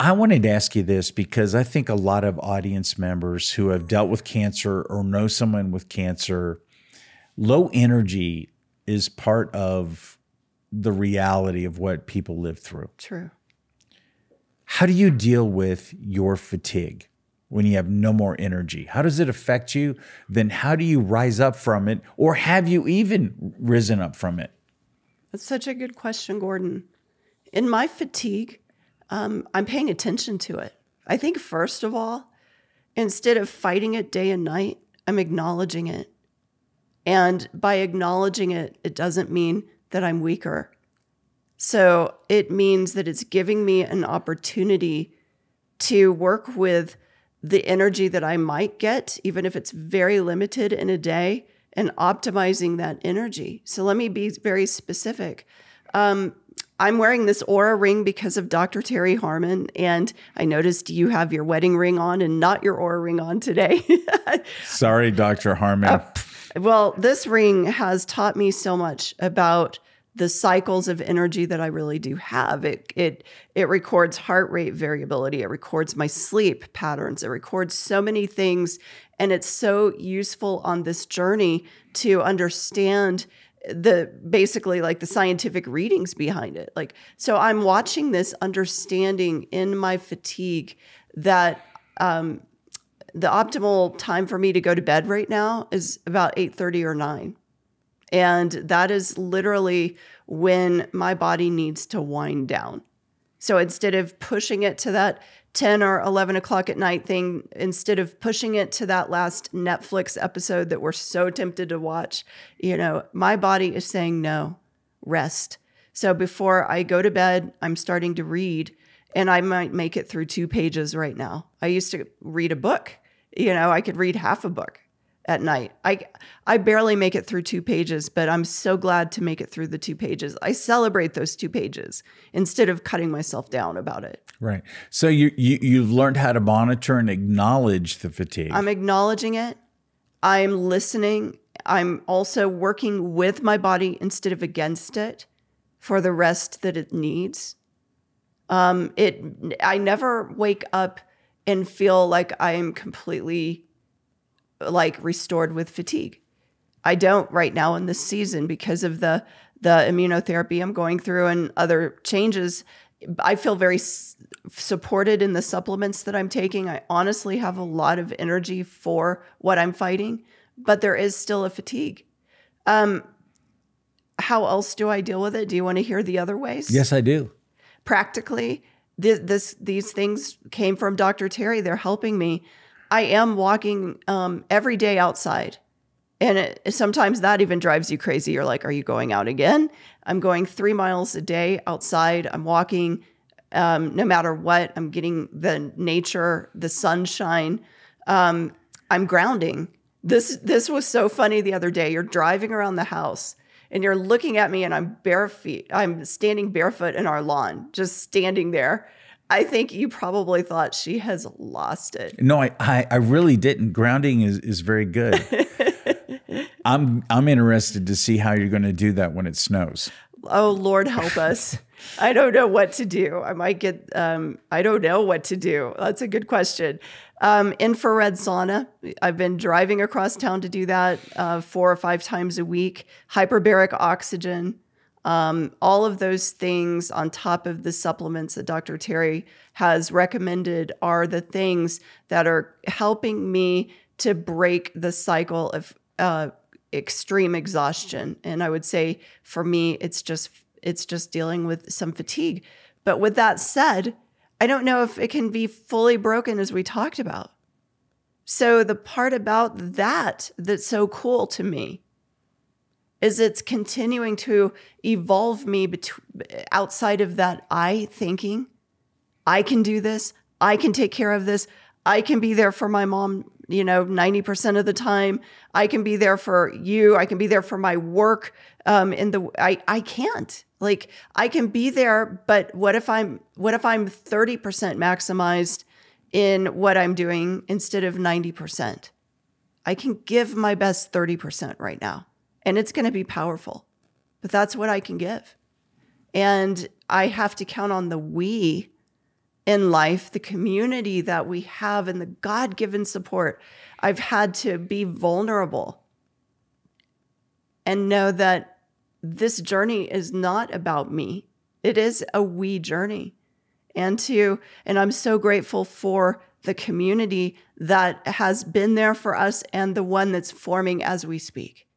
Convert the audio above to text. I wanted to ask you this because I think a lot of audience members who have dealt with cancer or know someone with cancer, low energy is part of the reality of what people live through. True. How do you deal with your fatigue when you have no more energy? How does it affect you? Then how do you rise up from it, or have you even risen up from it? That's such a good question, Gordon. In my fatigue, I'm paying attention to it. I think, first of all, instead of fighting it day and night, I'm acknowledging it. And by acknowledging it, it doesn't mean that I'm weaker. So it means that it's giving me an opportunity to work with the energy that I might get, even if it's very limited in a day, and optimizing that energy. So let me be very specific. I'm wearing this aura ring because of Dr. Terry Harmon, and I noticed you have your wedding ring on and not your aura ring on today. Sorry, Dr. Harmon. Well, this ring has taught me so much about the cycles of energy that I really do have. It records heart rate variability. It records my sleep patterns. It records so many things, and it's so useful on this journey to understand basically like the scientific readings behind it. Like, so I'm watching this, understanding in my fatigue that the optimal time for me to go to bed right now is about 8:30 or 9. And that is literally when my body needs to wind down. So instead of pushing it to that 10 or 11 o'clock at night thing, instead of pushing it to that last Netflix episode that we're so tempted to watch, you know, my body is saying, no, rest. So before I go to bed, I'm starting to read, and I might make it through 2 pages right now. I used to read a book, you know, I could read half a book at night. I barely make it through 2 pages, but I'm so glad to make it through the 2 pages. I celebrate those 2 pages instead of cutting myself down about it. Right. So you've learned how to monitor and acknowledge the fatigue. I'm acknowledging it. I'm listening. I'm also working with my body instead of against it for the rest that it needs. I never wake up and feel like I am completely like restored with fatigue. I don't right now in this season because of the immunotherapy I'm going through and other changes. I feel very supported in the supplements that I'm taking. I honestly have a lot of energy for what I'm fighting, but there is still a fatigue. How else do I deal with it? Do you want to hear the other ways? Yes, I do. Practically, these things came from Dr. Terry. They're helping me. I am walking every day outside, and sometimes that even drives you crazy. You're like, are you going out again? I'm going 3 miles a day outside. I'm walking no matter what. I'm getting the nature, the sunshine. I'm grounding. This was so funny the other day. You're driving around the house, and you're looking at me, and I'm barefoot. I'm standing barefoot in our lawn, just standing there. I think you probably thought she has lost it. No, I really didn't. Grounding is very good. I'm interested to see how you're going to do that when it snows. Oh, Lord, help us. I don't know what to do. I might get, I don't know what to do. That's a good question. Infrared sauna. I've been driving across town to do that 4 or 5 times a week. Hyperbaric oxygen. All of those things on top of the supplements that Dr. Terry has recommended are the things that are helping me to break the cycle of extreme exhaustion. And I would say for me, it's just dealing with some fatigue. But with that said, I don't know if it can be fully broken as we talked about. So the part about that that's so cool to me is it's continuing to evolve me outside of that I thinking. I can do this. I can take care of this. I can be there for my mom, you know, 90% of the time. I can be there for you. I can be there for my work. I can't. Like, I can be there, but what if I'm 30% maximized in what I'm doing instead of 90%? I can give my best 30% right now. And it's going to be powerful, but that's what I can give. And I have to count on the we in life, the community that we have and the God-given support. I've had to be vulnerable and know that this journey is not about me. It is a we journey. And I'm so grateful for the community that has been there for us and the one that's forming as we speak.